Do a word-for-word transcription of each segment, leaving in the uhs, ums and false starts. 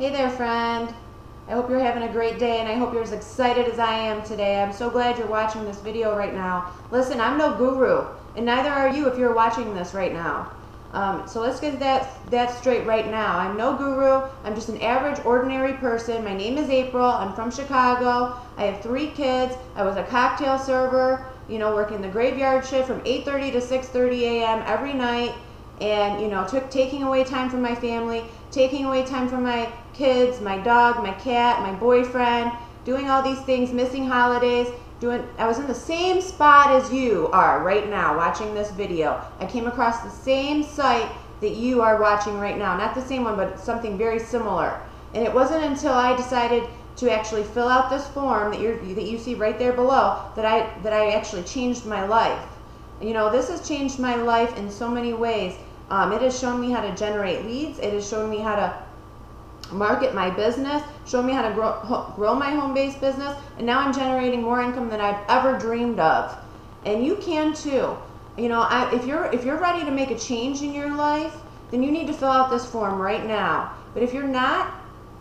Hey there, friend. I hope you're having a great day, and I hope you're as excited as I am today. I'm so glad you're watching this video right now. Listen, I'm no guru, and neither are you if you're watching this right now. Um, so let's get that, that straight right now. I'm no guru. I'm just an average, ordinary person. My name is April. I'm from Chicago. I have three kids. I was a cocktail server, you know, working the graveyard shift from eight thirty to six thirty a m every night. And, you know, took taking away time from my family, taking away time from my kids, my dog, my cat, my boyfriend, doing all these things, missing holidays, doing, I was in the same spot as you are right now watching this video. I came across the same site that you are watching right now. Not the same one, but something very similar. And it wasn't until I decided to actually fill out this form that, you're, that you see right there below that I, that I actually changed my life. You know, this has changed my life in so many ways. Um, it has shown me how to generate leads. It has shown me how to market my business, shown me how to grow, ho grow my home-based business, and now I'm generating more income than I've ever dreamed of. And you can too. You know, I, if you're if you're ready to make a change in your life, then you need to fill out this form right now. But if you're not,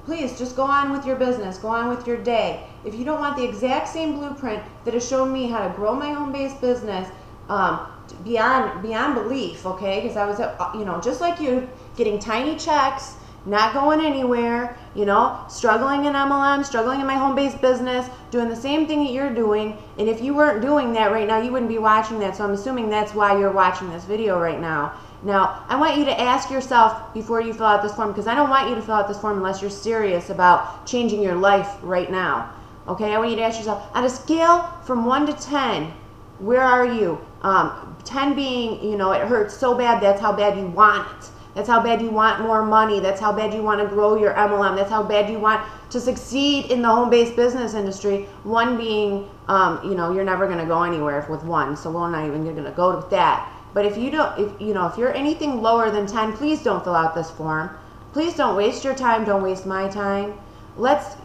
please just go on with your business, go on with your day. If you don't want the exact same blueprint that has shown me how to grow my home-based business, um, beyond beyond belief, okay, because I was, you know, just like you, getting tiny checks, not going anywhere, you know, struggling in M L M, struggling in my home-based business, doing the same thing that you're doing. And if you weren't doing that right now, you wouldn't be watching that. So I'm assuming that's why you're watching this video right now. Now, I want you to ask yourself before you fill out this form, because I don't want you to fill out this form unless you're serious about changing your life right now, okay? I want you to ask yourself, on a scale from one to ten, where are you? Um, ten being, you know, it hurts so bad, that's how bad you want it. That's how bad you want more money. That's how bad you want to grow your M L M. That's how bad you want to succeed in the home-based business industry. One being, um, you know, you're never going to go anywhere with one, so we're not even going to go with that. But if you don't, if you know, if you're anything lower than ten, please don't fill out this form. Please don't waste your time. Don't waste my time. Let's.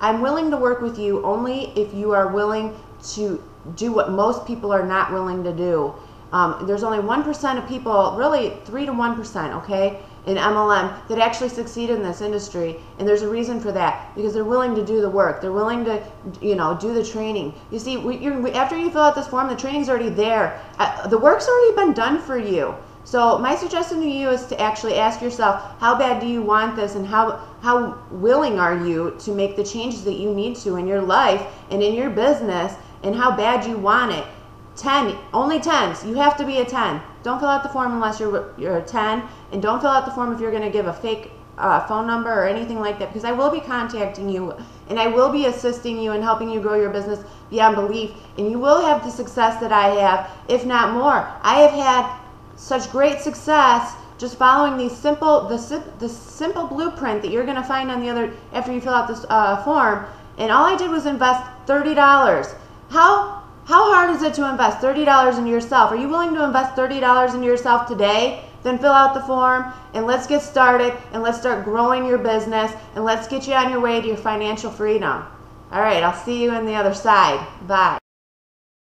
I'm willing to work with you only if you are willing to do what most people are not willing to do. Um, there's only one percent of people, really three to one percent, okay, in M L M that actually succeed in this industry. And there's a reason for that, because they're willing to do the work. They're willing to, you know, do the training. You see, we, you're, we, after you fill out this form, the training's already there. Uh, the work's already been done for you. So my suggestion to you is to actually ask yourself, how bad do you want this, and how how willing are you to make the changes that you need to in your life and in your business, and how bad you want it. ten, only tens. You have to be a ten. Don't fill out the form unless you're, you're a ten, and don't fill out the form if you're going to give a fake uh, phone number or anything like that, because I will be contacting you, and I will be assisting you and helping you grow your business beyond belief, and you will have the success that I have, if not more. I have had such great success just following these simple, the, the simple blueprint that you're going to find on the other after you fill out this uh, form, and all I did was invest thirty dollars. How, how hard is it to invest thirty dollars in yourself? Are you willing to invest thirty dollars in yourself today? Then fill out the form, and let's get started, and let's start growing your business, and let's get you on your way to your financial freedom. All right, I'll see you on the other side. Bye.